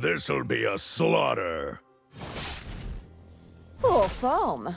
This'll be a slaughter. Poor foam.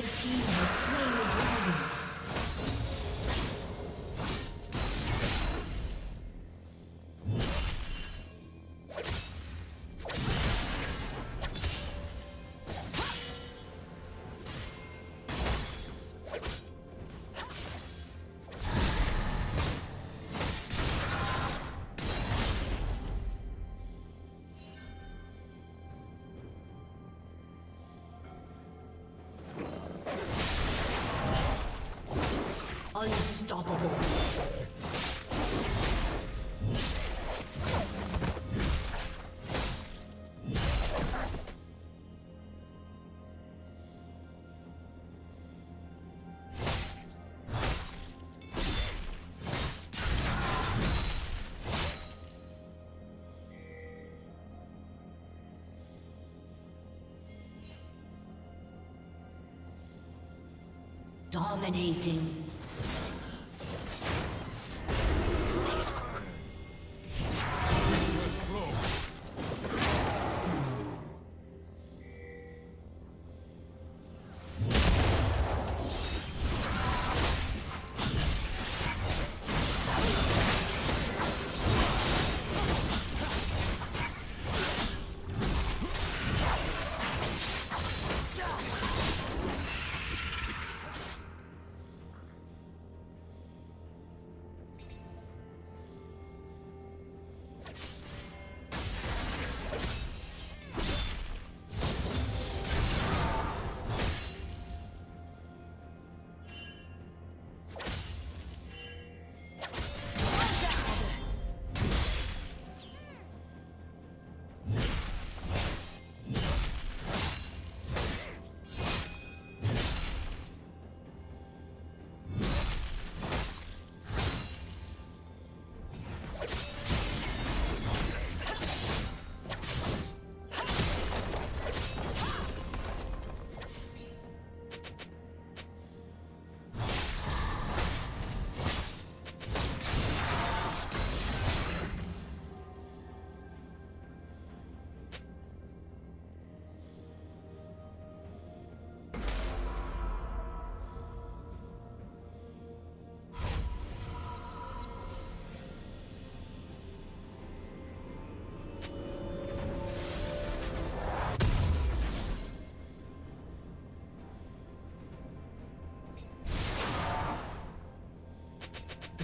Red team has slain the dragon. Unstoppable. Dominating.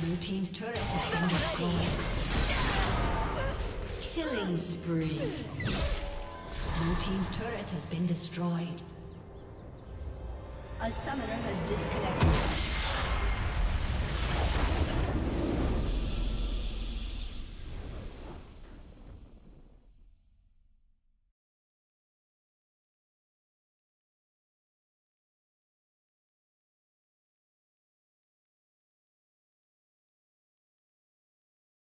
Blue team's turret has been destroyed. Killing spree. Blue team's turret has been destroyed. A summoner has disconnected.